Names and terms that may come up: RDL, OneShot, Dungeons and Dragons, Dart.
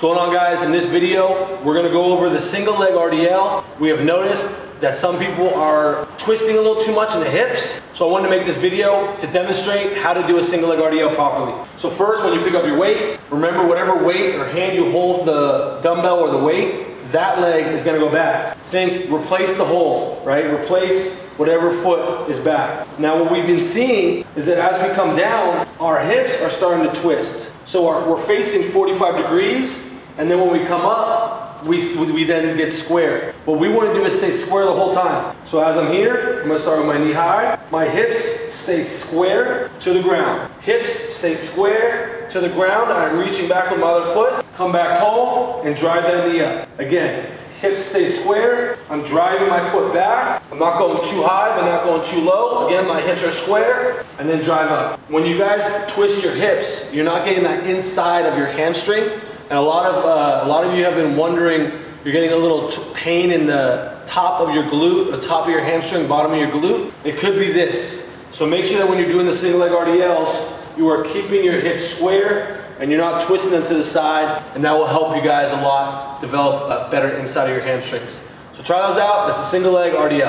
What's going on, guys? In this video, we're gonna go over the single leg RDL. We have noticed that some people are twisting a little too much in the hips. So I wanted to make this video to demonstrate how to do a single leg RDL properly. So first, when you pick up your weight, remember whatever weight or hand you hold the dumbbell or the weight, that leg is gonna go back. Think, replace the hole, right? Replace whatever foot is back. Now what we've been seeing is that as we come down, our hips are starting to twist. So we're facing 45 degrees, and then when we come up, we then get square. What we wanna do is stay square the whole time. So as I'm here, I'm gonna start with my knee high. My hips stay square to the ground. Hips stay square to the ground. I'm reaching back with my other foot. Come back tall and drive that knee up. Again, hips stay square. I'm driving my foot back. I'm not going too high, but not going too low. Again, my hips are square, and then drive up. When you guys twist your hips, you're not getting that inside of your hamstring. And a lot of you have been wondering, you're getting a little pain in the top of your glute, the top of your hamstring, bottom of your glute. It could be this. So make sure that when you're doing the single leg RDLs, you are keeping your hips square, and you're not twisting them to the side, and that will help you guys a lot develop a better inside of your hamstrings. So try those out. That's a single leg RDL.